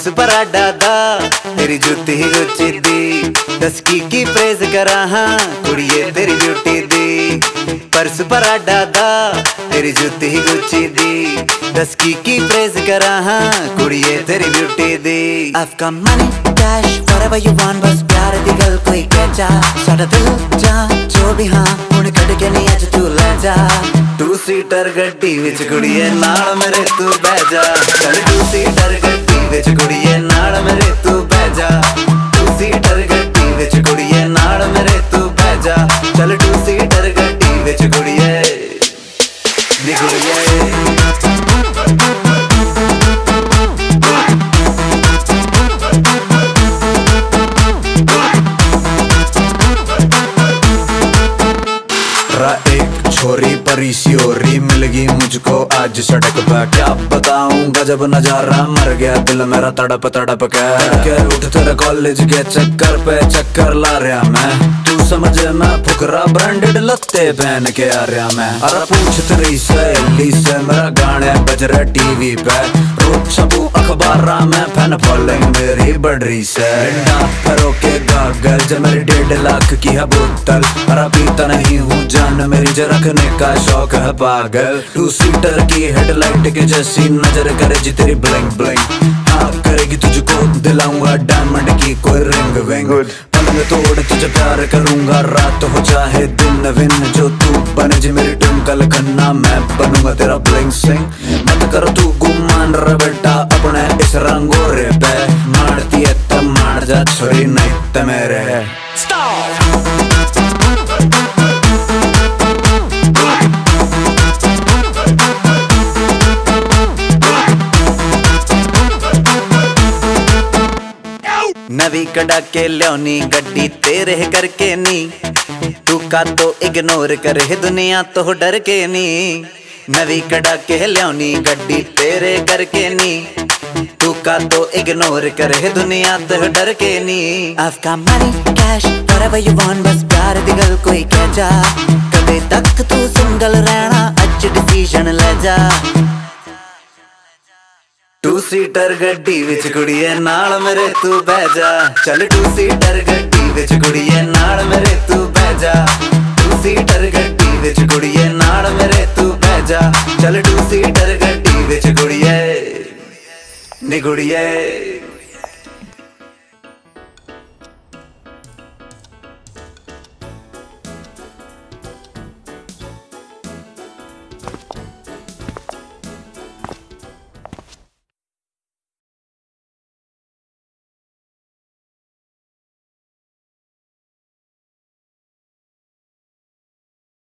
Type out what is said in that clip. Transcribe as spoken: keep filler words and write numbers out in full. Dance बराडा दा तेरी जूती ही रुचि दी दसकी की प्रेज करा हाँ कुड़िए तेरी ब्यूटी दी परस बराडा दा तेरी जूती ही रुचि दी दसकी की प्रेज करा हाँ कुड़िए तेरी ब्यूटी दी। I've got money, cash, whatever you want बस प्यार दी गल कोई कह जा साड़ा दिल जा जो भी हाँ उन्हें कट के नहीं आज तू ले जा टू सीटर गड्डी विच कुड़िए नाल मेरे तू बह जा टू सीटर गड्डी विच कुड़िए नाल मेरे तू बह जा टू सीटर गड्डी विच कुड़िए नाल मेरे तू बह जा चल टू सीटर गड्डी विच कुड़िए नी कुड़िए छोरी परी सियोरी मिल गई मुझको आज सड़क पर क्या बताऊंगा जब नजारा मर गया दिल मेरा तड़प तड़प के उठ तेरा कॉलेज के चक्कर पे चक्कर ला रहा मैं तू समझ मैं फुकरा ब्रांडेड लत्ते पहन के आ रहा मैं। अरे पूछ तेरी सहेली से मेरा गाने बज रहा टीवी पे रोज छपू अखबार में फैन फॉलोइंग मेरी बढ़ रही से डाक्टरों के गागल जब मेरी डेढ़ लाख की है बोतल अरे पीता नहीं हूँ जान मेरी जरा रखने का शौक है पागल टू सीटर की हेडलाइट के जैसी नजर करे जी तेरी ब्लैंक ब्लैंक हाँ करेगी तुझको दिलाऊंगा डायमंड की कोई रिंग विंग पलंग तोड़ तुझे प्यार करूंगा रात हो चाहे दिन विन जो तू बने जी मेरी टुमकल खन्ना मैं बनूंगा तेरा ब्लैंक सिंह मत कर तू गुमान रे बेटा अपने इस रंगोरे पे मारती है तब मार जा छोरी नहीं तो मेरे नवी कड़ा के ल्योनी गड्डी तेरे करके नी तू का तो इग्नोर करे दुनिया तो डर के नी नवी कड़ा के ल्योनी गड्डी तेरे करके नी तू का तो इग्नोर करे दुनिया तो डर के नी। I've got money, cash, whatever you want बस प्यार दी गल कोई कह जा कदे तक तू सिंगल रहना अच्छे डिसीजन ले जा टू सीटर गड्डी विच कुड़िए नाल मेरे तू बह जा चल टू सीटर गड्डी विच कुड़िए नाल मेरे तू बह जा टू सीटर गड्डी विच कुड़िए नाल मेरे तू बह जा चल टू सीटर गड्डी विच कुड़िए नी कुड़िए।